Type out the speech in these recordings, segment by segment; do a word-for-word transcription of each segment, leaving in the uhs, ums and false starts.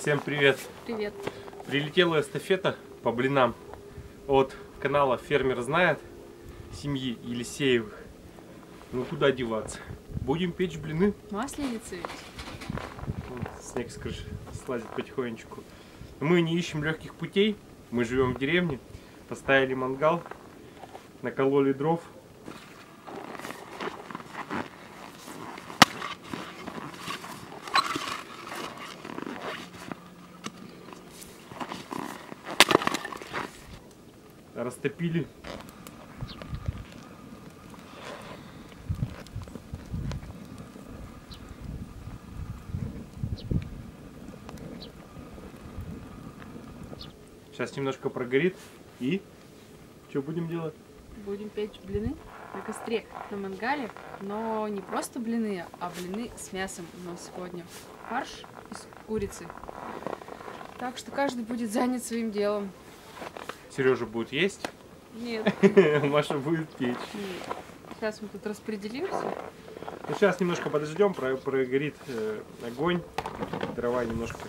Всем привет! Привет! Прилетела эстафета по блинам от канала Фермер знает семьи Елисеевых. Ну куда деваться? Будем печь блины. Масленица ведь. Снег с крыши слазит потихонечку. Мы не ищем легких путей. Мы живем в деревне. Поставили мангал, накололи дров. Растопили. Сейчас немножко прогорит. И что будем делать? Будем печь блины на костре, на мангале. Но не просто блины, а блины с мясом. У нас сегодня фарш из курицы. Так что каждый будет занят своим делом. Сережа будет есть? Нет. Маша будет печь. Нет. Сейчас мы тут распределимся. Ну, сейчас немножко подождем, прогорит э, огонь. Дрова немножко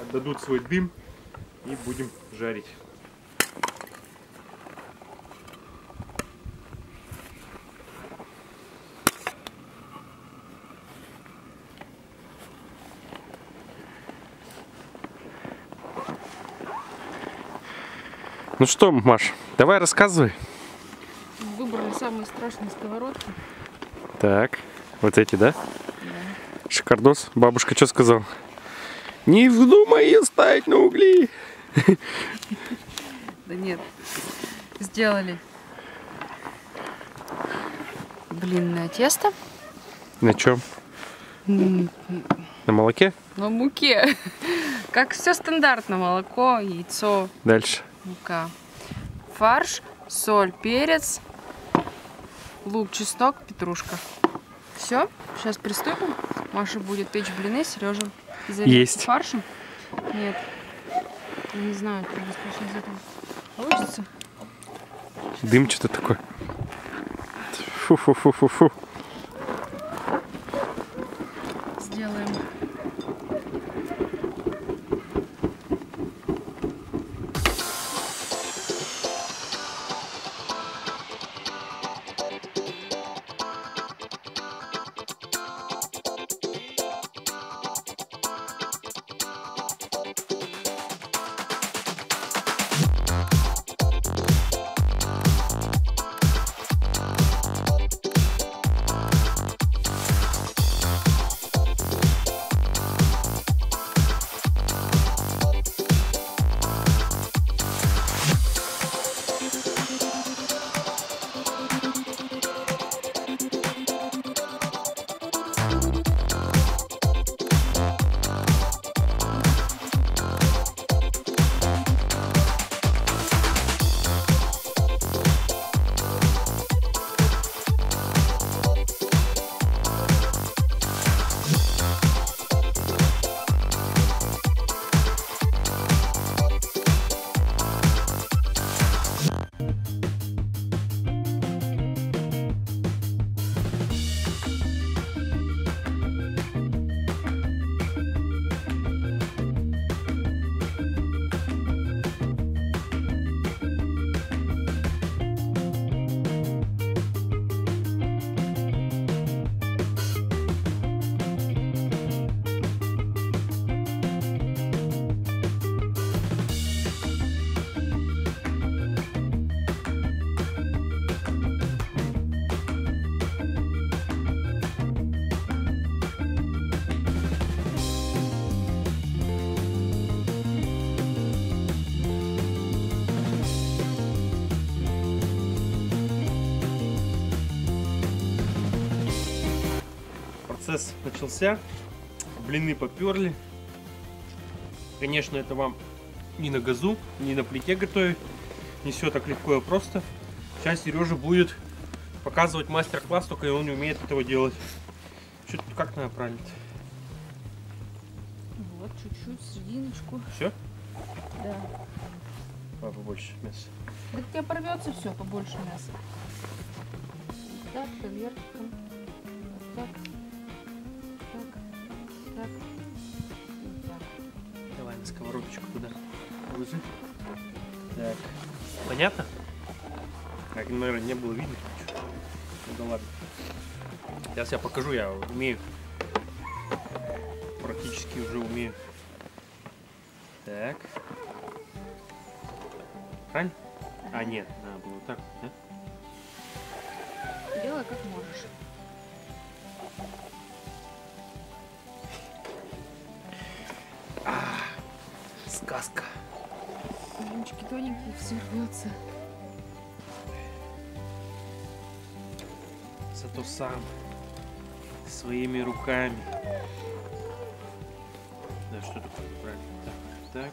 отдадут свой дым и будем жарить. Ну что, Маш, давай рассказывай. Выбрали самые страшные сковородки. Так, вот эти, да? Да. Шикардос. Бабушка что сказала? Не вздумай ее ставить на угли. Да нет. Сделали блинное тесто. На чем? На молоке? На муке. Как все стандартно. Молоко, яйцо. Дальше. Мука, фарш, соль, перец, лук, чеснок, петрушка. Все, сейчас приступим. Маша будет печь блины, Сережа залить фаршем. Нет, я не знаю, как из этого получится. Дым что-то такой. Фу-фу-фу-фу-фу. Сделаем. Процесс начался, блины поперли. Конечно, это вам не на газу, не на плите готовить, не все так легко и просто. Сейчас Сережа будет показывать мастер-класс, только он не умеет этого делать. Что-то как надо правильно? Вот чуть-чуть серединочку. Все? Да. А, побольше мяса. Да тебе порвется все, побольше мяса. Вот так, проверка. Вот так. Так, сковородочку туда выложить. Так. Понятно? Так, наверное, не было видно. Да ладно. Сейчас я покажу, я умею. Практически уже умею. Так. Правильно? А, нет, надо было так, да? Делай как можешь. А, сказка. Ручки тоненькие, все рвется. Зато сам своими руками. Да что такое правильно? Так, так.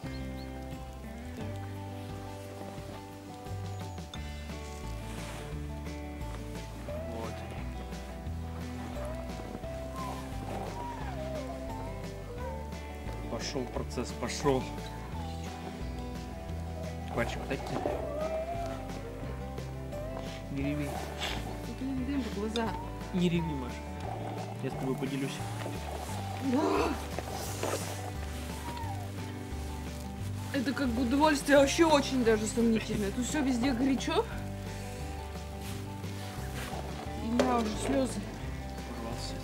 Пошел процесс, пошел. Пальчик такие. Не реви. Ты не дым в глаза. Не реви, Маша. Я с тобой поделюсь. Это как бы удовольствие вообще очень даже сомнительное. Тут все везде горячо. И у меня уже слезы.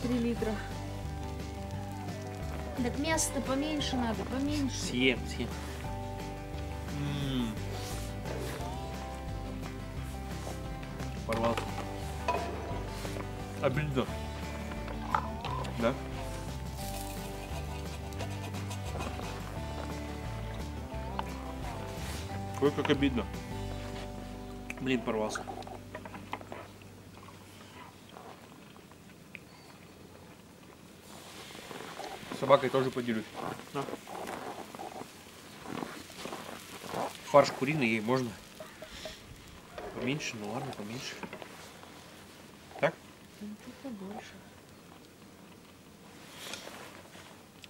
Три литра. Так мясо-то поменьше надо, поменьше. Съем, съем. М-м-м. Порвал. Обидно. Да? Ой, как обидно. Блин, порвался. Собакой тоже поделюсь. На. Фарш куриный, ей можно поменьше, ну ладно, поменьше. Так?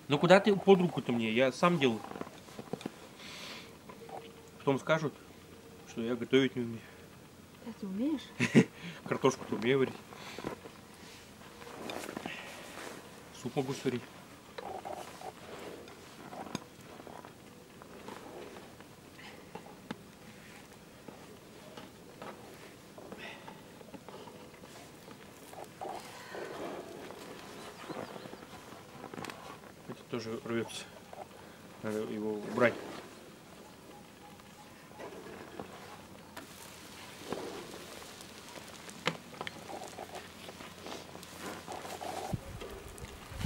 Ну куда ты под руку-то мне? Я сам делаю. Потом скажут, что я готовить не умею. А ты умеешь? Картошку-то умею варить. Суп могу сварить. Тоже рвется. Надо его убрать.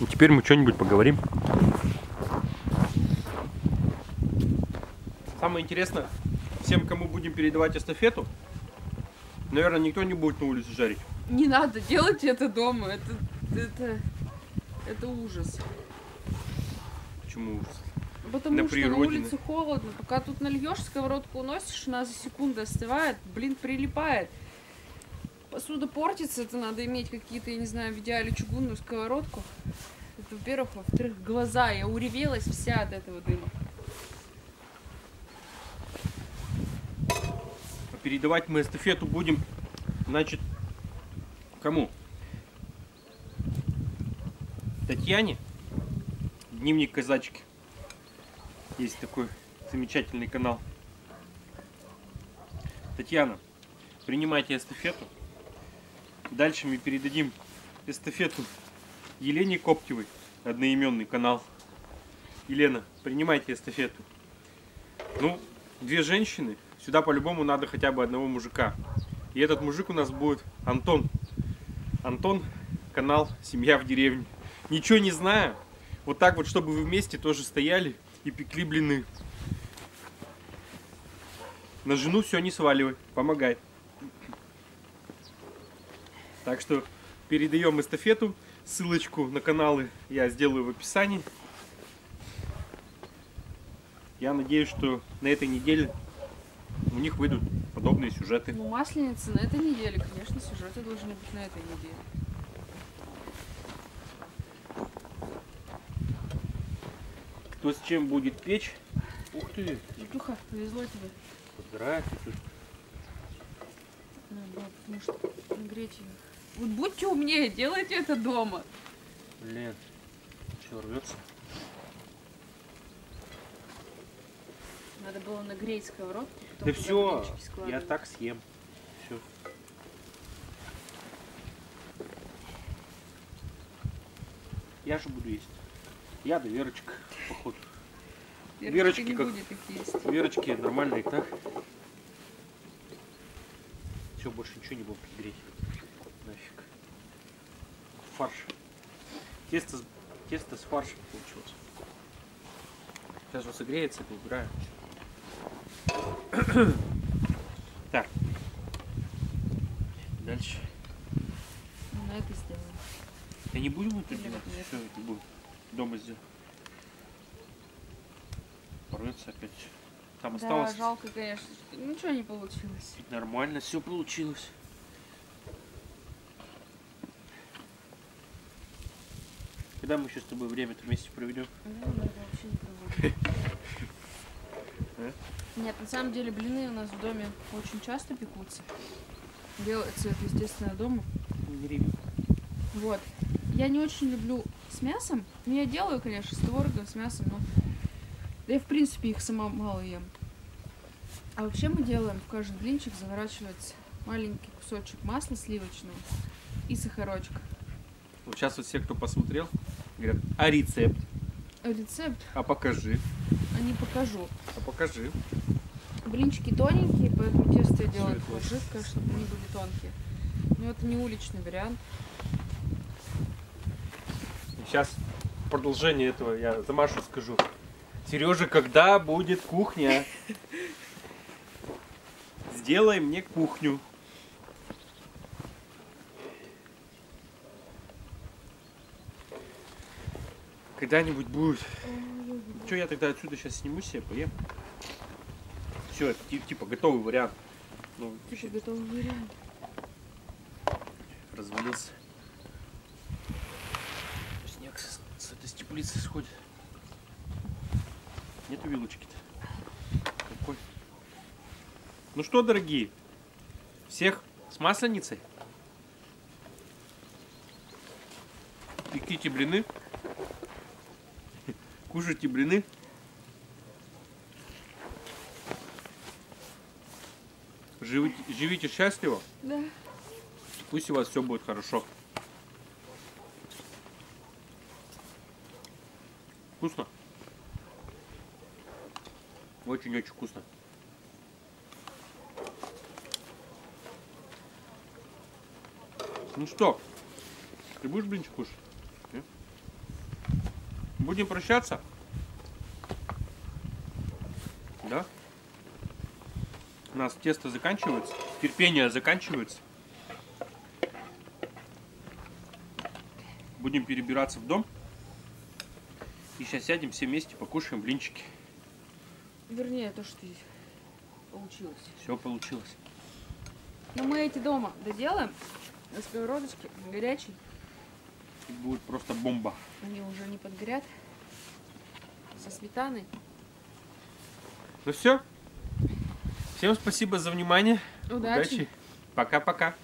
И теперь мы что-нибудь поговорим. Самое интересное, всем, кому будем передавать эстафету, наверное, никто не будет на улице жарить. Не надо, делайте это дома. Это, это, это ужас. Ужас. Потому на что на улице холодно. Пока тут нальешь, сковородку уносишь, она за секунду остывает, блин, прилипает. Посуда портится, это надо иметь какие-то, я не знаю, в идеале чугунную сковородку. Это, во-первых, во-вторых, глаза. Я уревелась вся от этого дыма. Передавать мы эстафету будем, значит, кому? Татьяне. Дневник казачки. Есть такой замечательный канал. Татьяна, принимайте эстафету. Дальше мы передадим эстафету Елене Коптевой, одноименный канал. Елена, принимайте эстафету. Ну, две женщины. Сюда по-любому надо хотя бы одного мужика. И этот мужик у нас будет Антон. Антон, канал «Семья в деревне». Ничего не знаю. Вот так вот, чтобы вы вместе тоже стояли и пекли блины. На жену все не сваливай, помогай. Так что передаем эстафету. Ссылочку на каналы я сделаю в описании. Я надеюсь, что на этой неделе у них выйдут подобные сюжеты. Ну, масленица на этой неделе, конечно, сюжеты должны быть на этой неделе. Кто с чем будет печь? Ух ты! Житуха, повезло тебе. Здравствуйте, тетушка. Надо, потому что греть ее. Вот будьте умнее, делайте это дома. Блин, что рвется? Надо было нагреть сковородку. Да все, я так съем. Все. Я же буду есть. Я да Верочка, походу. Верочки, Верочки не как... будет их есть. Верочки нормальные, так? Все, больше ничего не буду подгреть. Нафиг. Фарш. Тесто, тесто с фаршем получилось. Сейчас вот согреется, это убираю. Так. Дальше. Ну, это сделаем. Я не будем это делать? Все, это будет. Дома сделать. Порвется опять. Там да, осталось. Жалко, конечно. Ничего не получилось. Нормально, все получилось. Когда мы еще с тобой время-то вместе проведем? Да, да, вообще не проводим. Нет, на самом деле блины у нас в доме очень часто пекутся. Делается это, естественно, дома. Вот. Я не очень люблю с мясом. Ну, я делаю, конечно, с творогом, с мясом, но... Да я, в принципе, их сама мало ем. А вообще мы делаем в каждый блинчик заворачивать маленький кусочек масла сливочного и сахарочка. Вот сейчас вот все, кто посмотрел, говорят, а рецепт? А рецепт? А покажи. А не покажу. А покажи. Блинчики тоненькие, поэтому тесто я делаю такое жидкое, чтобы они были тонкие. Но это не уличный вариант. Сейчас продолжение этого я за Машу скажу. Сережа, когда будет кухня? Сделай мне кухню. Когда-нибудь будет. Че, я тогда отсюда сейчас сниму себе, поем. Все, типа готовый вариант. Ну, типа готовый вариант. Развалился. Снег с, с этой теплицы сходит. Нету вилочки-то. Какой? Ну что, дорогие, всех с масленицей. Пеките блины. Кушайте блины. Живите, живите счастливо. Да. Пусть у вас все будет хорошо. Вкусно. Очень-очень вкусно. Ну что, ты будешь блинчик кушать? Будем прощаться? Да? У нас тесто заканчивается, терпение заканчивается. Будем перебираться в дом. И сейчас сядем все вместе, покушаем блинчики. Вернее, то, что получилось. Все получилось. Но мы эти дома доделаем на сковородочке, на горячей. И будет просто бомба. Они уже не подгорят. Со сметаной. Ну все. Всем спасибо за внимание. Удачи. Удачи. Пока-пока.